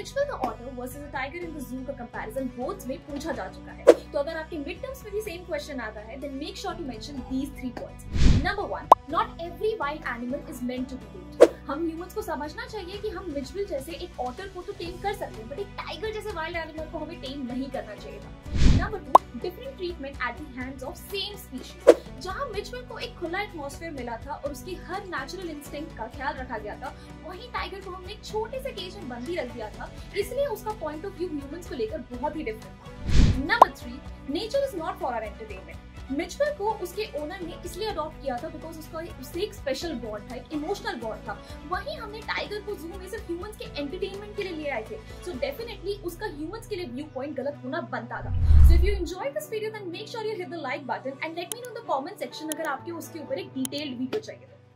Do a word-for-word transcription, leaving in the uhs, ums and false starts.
Mitchell the otter versus a tiger in the zoo का comparison both में पूछा जा चुका है, तो अगर आपके मिड टर्म्स में भी सेम क्वेश्चन आता है, then make sure to mention these three points. Number one, not every wild animal is meant to be tamed. हम ह्यूमंस को समझना चाहिए कि हम मिचवेल जैसे एक ऑटर को तो टेम कर सकते हैं, बट एक टाइगर जैसे वाइल्ड एनिमल को हमें टेम नहीं करना चाहिए था। Number two, different treatment at the hands of same species. जहां मिचवेल को एक खुला एटमॉस्फेयर मिला था और उसकी हर नेचुरल इंस्टिंक्ट का ख्याल रखा गया था, वहीं टाइगर को हमने एक छोटे से केज में बंदी रख दिया था, इसलिए उसका पॉइंट ऑफ व्यू ह्यूमंस को लेकर बहुत ही डिफरेंट था। Number three, nature is not for our entertainment. मिचवेल को उसके ओनर ने इसलिए अडॉप्ट किया था बिकॉज उसका उससे एक स्पेशल बॉन्ड था, एक इमोशनल बॉन्ड था। वहीं हमने टाइगर को जू में सिर्फ ह्यूमंस के एंटरटेनमेंट के लिए लिए आए थे, सो डेफिनेटली उसका ह्यूमंस के लिए व्यू पॉइंट गलत होना बनता था। So if you enjoy this video then make sure you hit the like button and let me know in the comment section अगर आपके उसके ऊपर एक डिटेल्ड वीडियो चाहिए।